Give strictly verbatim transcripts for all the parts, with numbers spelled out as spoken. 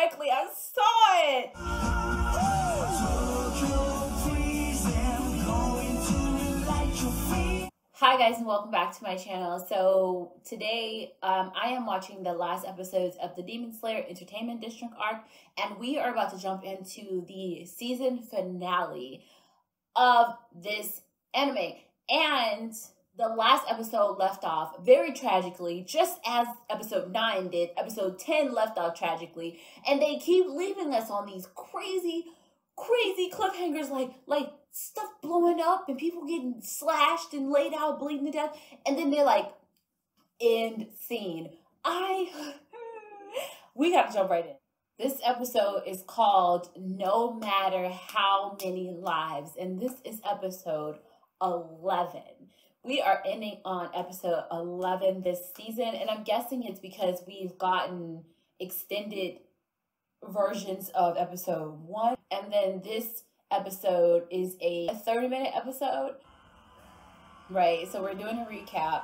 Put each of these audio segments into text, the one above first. correctly. I saw it! Hi guys and welcome back to my channel. So today um, I am watching the last episodes of the Demon Slayer Entertainment District Arc, and we are about to jump into the season finale of this anime. And the last episode left off very tragically, just as episode nine did. Episode ten left off tragically, and they keep leaving us on these crazy, crazy cliffhangers, like like stuff blowing up and people getting slashed and laid out bleeding to death, and then they're like, end scene. I we gotta jump right in. This episode is called No Matter How Many Lives, and this is episode eleven. We are ending on episode eleven this season, and I'm guessing it's because we've gotten extended versions of episode one, and then this episode is a thirty minute episode, right? So we're doing a recap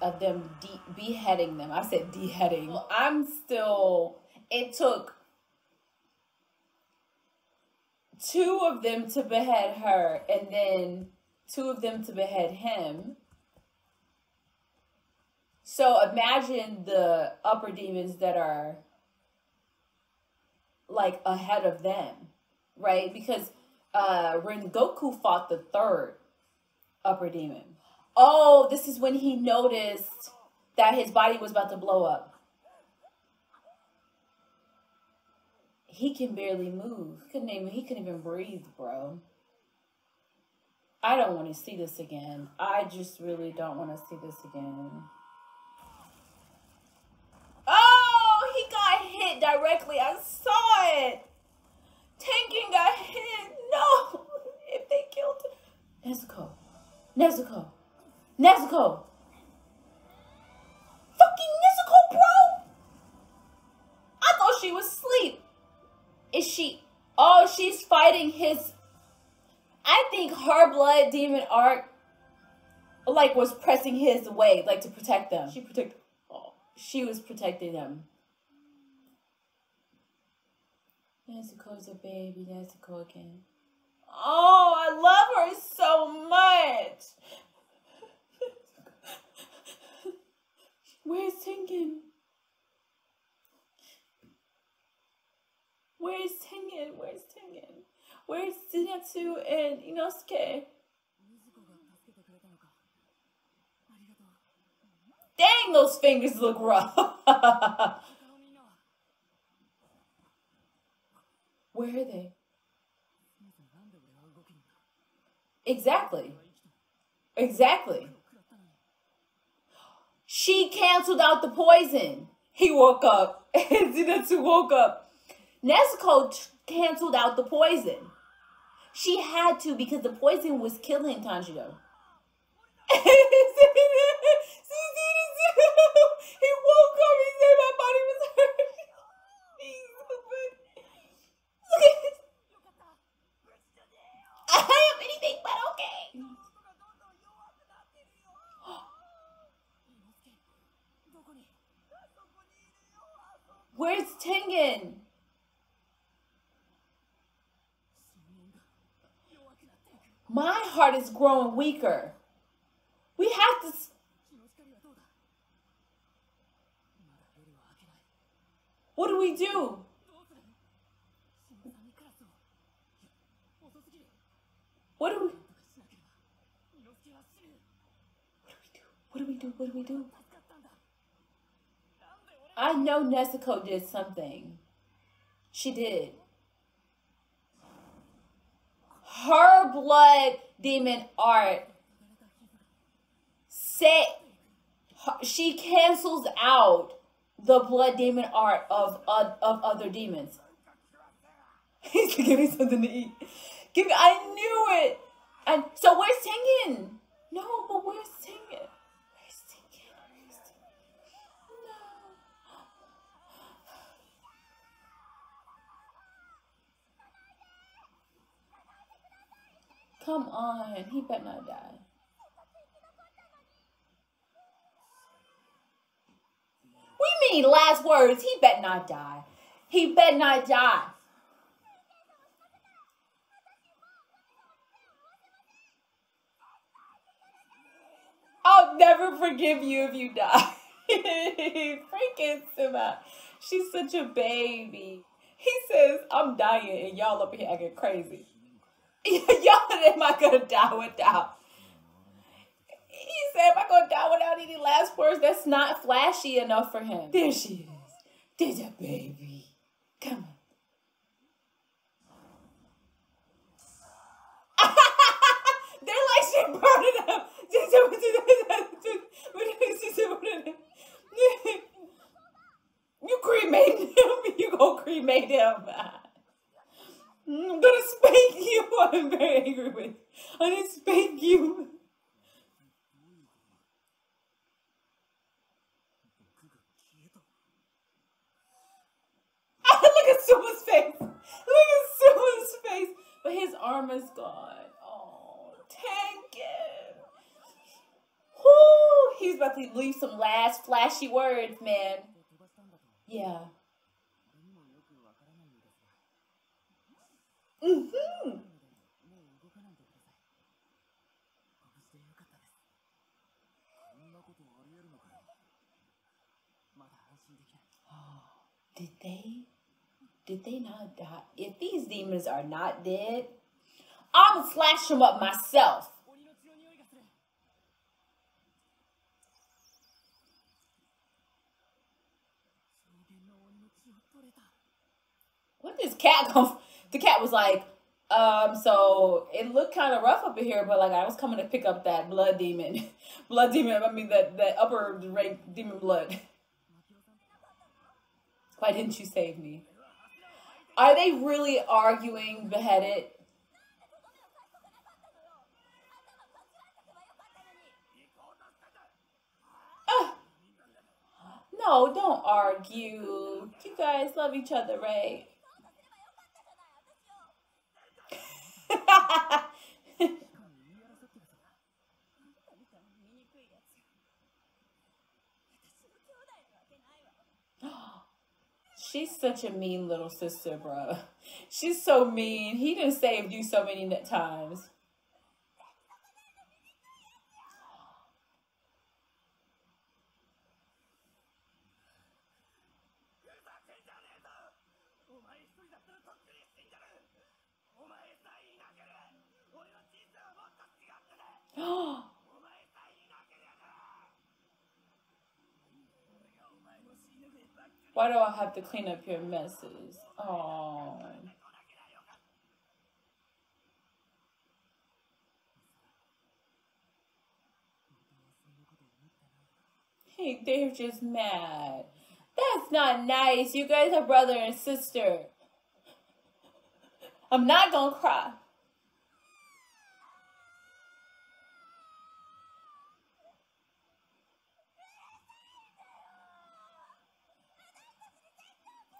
of them de beheading them. I said de-heading. I'm still, it took two of them to behead her, and then two of them to behead him. So imagine the upper demons that are like ahead of them, right? Because uh, Rengoku fought the third upper demon. Oh, this is when he noticed that his body was about to blow up. He can barely move. Couldn't even, he couldn't even breathe, bro. I don't want to see this again. I just really don't want to see this again. Oh, he got hit directly. I saw it. Tengen got hit. No, if they killed him. Nezuko. Nezuko. Nezuko. Fucking Nezuko, bro. I thought she was asleep. Is she? Oh, she's fighting his... I think her blood demon arc, like, was pressing his way, like, to protect them. She protect. Oh, she was protecting them. Nezuko's a baby. Nezuko again. Oh, I love her so much. Where's Tengen? Where's Tengen? Where's Tengen? Where's Zenitsu and Inosuke? Dang, those fingers look rough. Where are they? Exactly. Exactly. She canceled out the poison. He woke up. Zenitsu woke up. Nezuko canceled out the poison. She had to, because the poison was killing Tanjiro. He woke up and said my body was hurting. Look at this. I am anything but okay. Where's Tengen? My heart is growing weaker. We have to... What do we do? What do we... What do we do? What do we do? What do we do? I know Nezuko did something. She did. Her blood demon art set, she cancels out the blood demon art of of, of other demons. He's giving me something to eat. Give me, I knew it. And so where's Tengen? No, but where's Tengen? Where's Tengen? Where's Tengen? No. Come on, he better not die. We mean last words, he better not die. He better not die. I'll never forgive you if you die. Freaking Suma. She's such a baby. He says, I'm dying and y'all up here acting crazy. Y'all, am I going to die without? He said, am I going to die without any last words? That's not flashy enough for him. There she is. There's a baby. Come on. They're like, she brought it up. You cremate him. You gonna cremate him. I'm gonna spank you. I'm very angry with you. I'm gonna spank you. Look at Suma's face. Look at Suma's face. But his arm is gone. Oh, Tengen. Whoo, he's about to leave some last flashy words, man. Yeah. Mm-hmm. Oh, did they? Did they not die? If these demons are not dead, I would slash them up myself. What this cat come? The cat was like, um, so it looked kind of rough up in here, but like I was coming to pick up that blood demon, blood demon. I mean that that upper rank demon blood. Why didn't you save me? Are they really arguing beheaded? Uh, no, don't argue. You guys love each other, right? She's such a mean little sister, bro. She's so mean. He done saved you so many times. Why do I have to clean up your messes? Oh. Hey, they're just mad. That's not nice. You guys are brother and sister. I'm not gonna cry.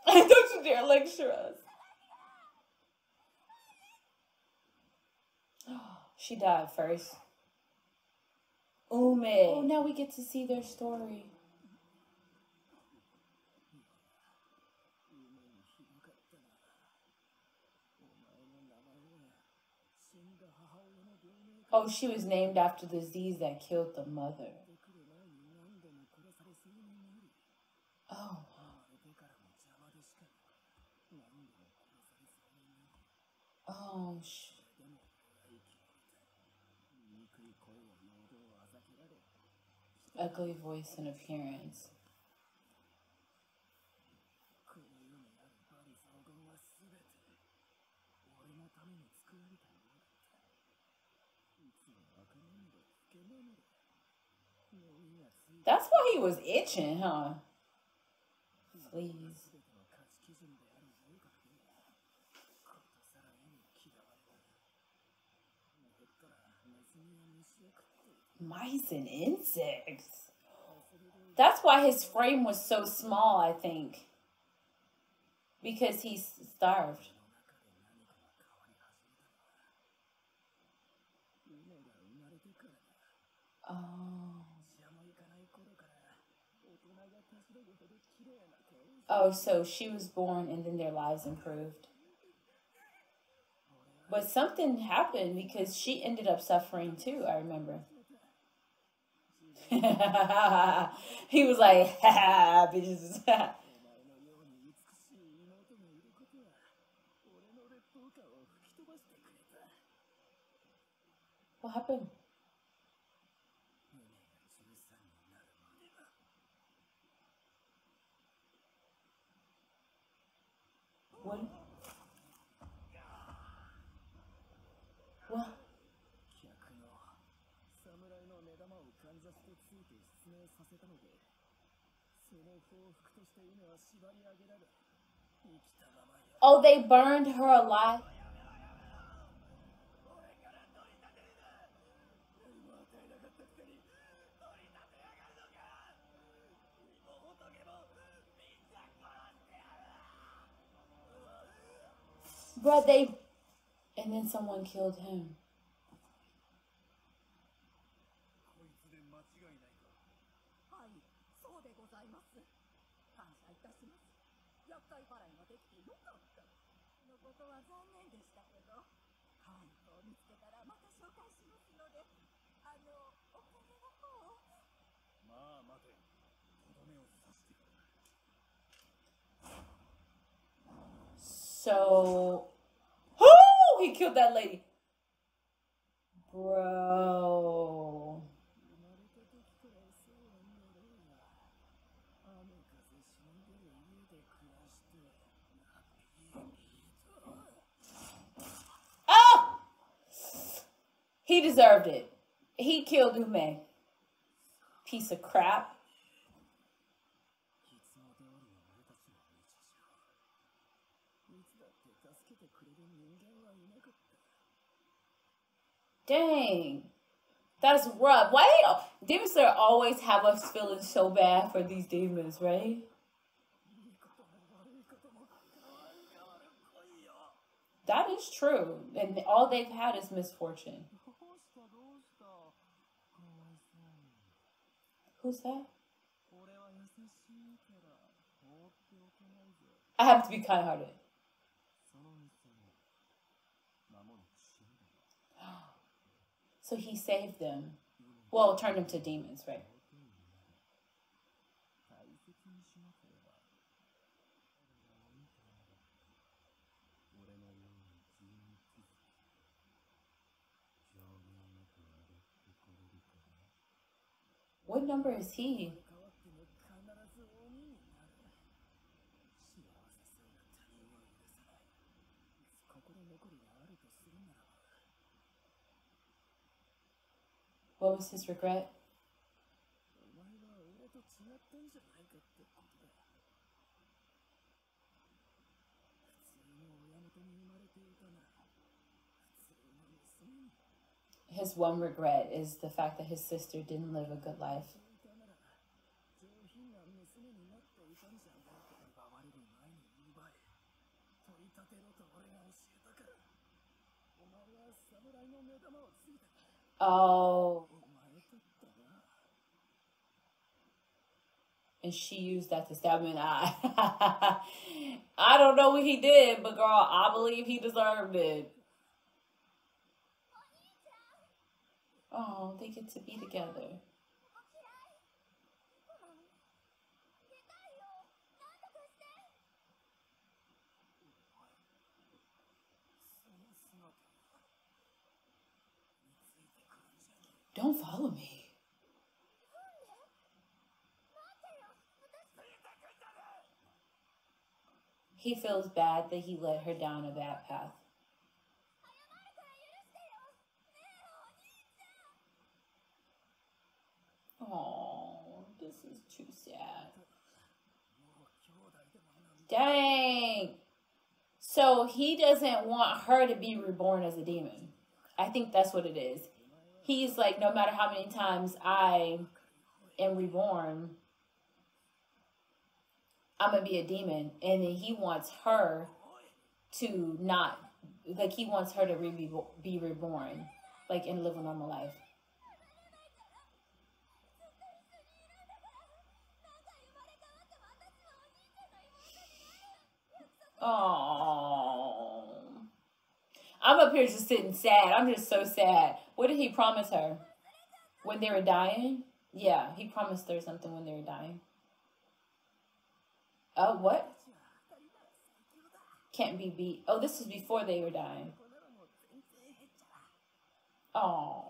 Don't you dare lecture us. Oh, she died first. Ume. Oh, now we get to see their story. Oh, she was named after the disease that killed the mother. Oh. Oh, sh ugly voice and appearance. That's why he was itching, huh? Please. Mice and insects. That's why his frame was so small, I think. Because he starved. Oh. Oh, so she was born and then their lives improved. But something happened because she ended up suffering too, I remember. He was like, ha ha, bitches. What happened? What? What? Oh, they burned her alive. Bro, they... And then someone killed him. So... Oh! He killed that lady. Bro. Oh! He deserved it. He killed Ume. Piece of crap. Dang, that's rough. Why do Demon Slayer always have us feeling so bad for these demons, right? That is true, and all they've had is misfortune. Who's that? I have to be kind-hearted. So he saved them. Well, turned them to demons, right? What number is he? What was his regret? His one regret is the fact that his sister didn't live a good life. Oh. And she used that to stab him in the eye. I don't know what he did, but girl, I believe he deserved it. Oh, they get to be together. Don't follow me. He feels bad that he led her down a bad path. Oh, this is too sad. Dang. So he doesn't want her to be reborn as a demon. I think that's what it is. He's like, no matter how many times I am reborn, I'm gonna be a demon, and then he wants her to not, like he wants her to re be reborn, like and live a normal life. Oh, I'm up here just sitting sad. I'm just so sad. What did he promise her? When they were dying? Yeah, he promised her something when they were dying. Oh, uh, what? Can't be beat. Oh, this was before they were dying. Oh.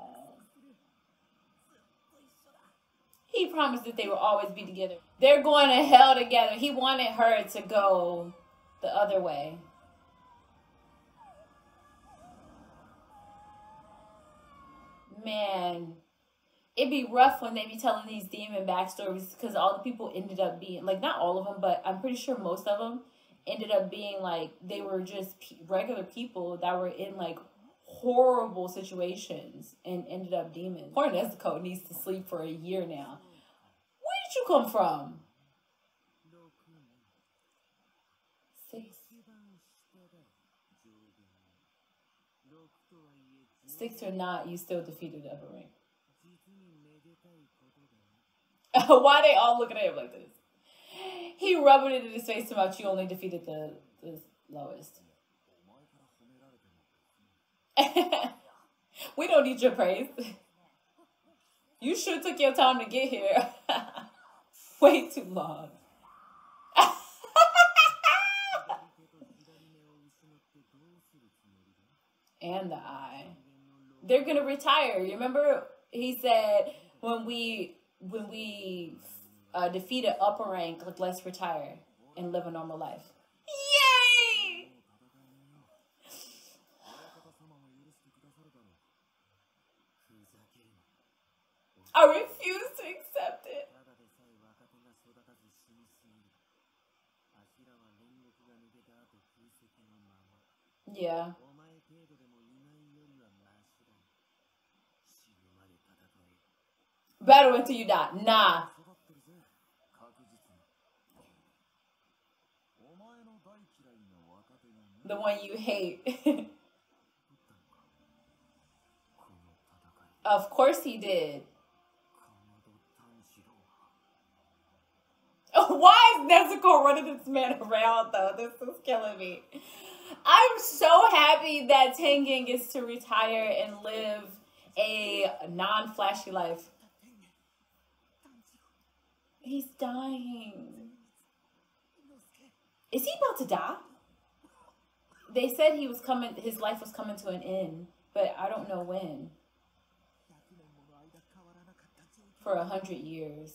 He promised that they would always be together. They're going to hell together. He wanted her to go the other way. Man, it'd be rough when they be telling these demon backstories, because all the people ended up being, like, not all of them, but I'm pretty sure most of them ended up being, like, they were just pe regular people that were in, like, horrible situations and ended up demons. Poor Nezuko needs to sleep for a year now. Where did you come from? Six. Six or not, you still defeated Everett. Why they all looking at him like this? He rubbing it in his face about you only defeated the, the lowest. We don't need your praise. You sure took your time to get here. Way too long. And the eye. They're gonna retire. You remember he said when we when we uh, defeat an upper rank, like, let's retire and live a normal life. I refuse to accept it. Yeah. Battle until you die. Nah. The one you hate. Of course he did. Why is Nezuko running this man around, though? This is killing me. I'm so happy that Tengen gets to retire and live a non-flashy life. He's dying. Is he about to die? They said he was coming, his life was coming to an end, but I don't know when. For a hundred years.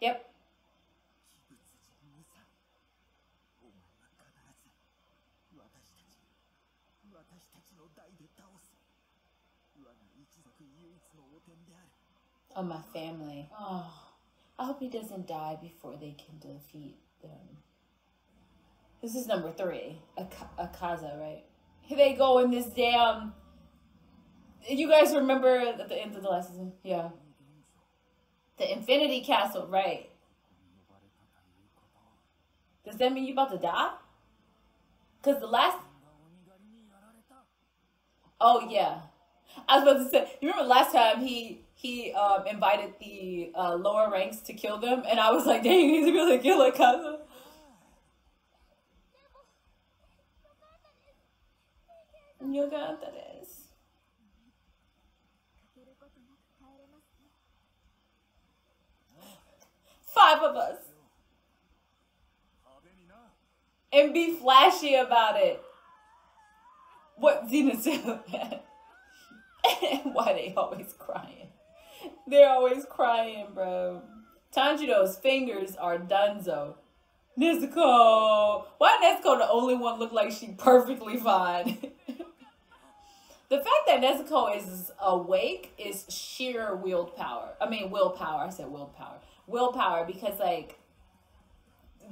Yep. Oh, my family. Oh, I hope he doesn't die before they can defeat them. This is number three. Akaza, right? Here they go in this damn... You guys remember at the end of the last season? Yeah. The Infinity Castle, right. Does that mean you about to die? Because the last... Oh, yeah. I was about to say, you remember last time he he um, invited the uh, lower ranks to kill them? And I was like, dang, he's going to kill Akaza. You got this. Five of us. And be flashy about it. What Zenitsu? Why they always crying? They're always crying, bro. Tanjiro's fingers are donezo. Nezuko. Why Nezuko the only one look like she perfectly fine? The fact that Nezuko is awake is sheer willpower. I mean, willpower. I said willpower. Willpower, because, like,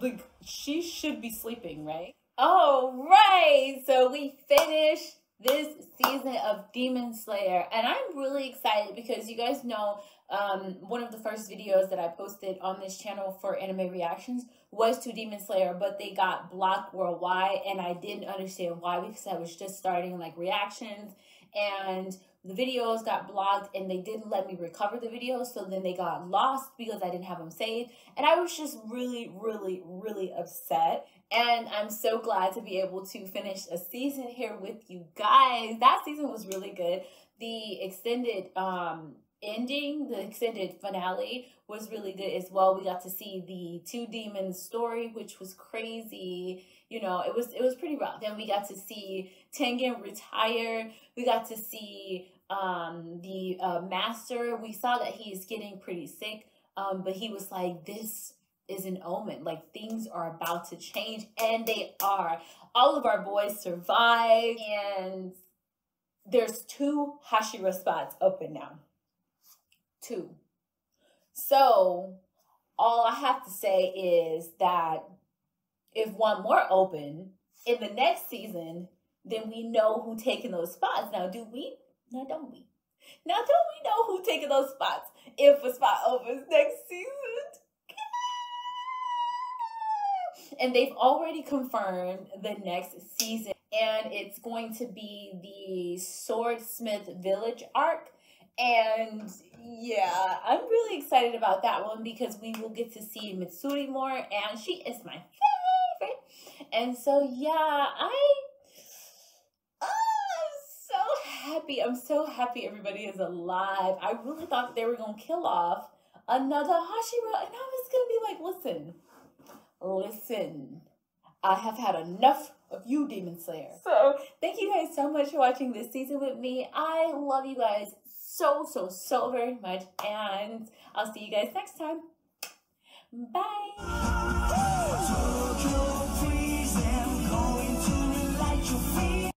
like she should be sleeping, right? All right, so we finished this season of Demon Slayer, and I'm really excited because you guys know um, one of the first videos that I posted on this channel for anime reactions was to Demon Slayer, but they got blocked worldwide, and I didn't understand why because I was just starting like reactions, and the videos got blocked and they didn't let me recover the videos, so then they got lost because I didn't have them saved, and I was just really, really, really upset. And I'm so glad to be able to finish a season here with you guys. That season was really good. The extended um, ending, the extended finale was really good as well. We got to see the two demons story, which was crazy. You know, it was it was pretty rough. Then we got to see Tengen retire. We got to see um, the uh, master. We saw that he is getting pretty sick, um, but he was like, this is an omen, like things are about to change, and they are. All of our boys survive, and there's two Hashira spots open now, two. So all I have to say is that if one more open in the next season, then we know who taking those spots. Now do we? No, don't we? Now don't we know who taking those spots if a spot opens next season? And they've already confirmed the next season, and it's going to be the Swordsmith Village Arc. And yeah, I'm really excited about that one because we will get to see Mitsuri more, and she is my favorite. And so yeah, I, oh, I'm so happy. I'm so happy everybody is alive. I really thought they were going to kill off another Hashira, and I was going to be like, listen. Listen, I have had enough of you, Demon Slayer. So thank you guys so much for watching this season with me. I love you guys so, so, so very much. And I'll see you guys next time. Bye.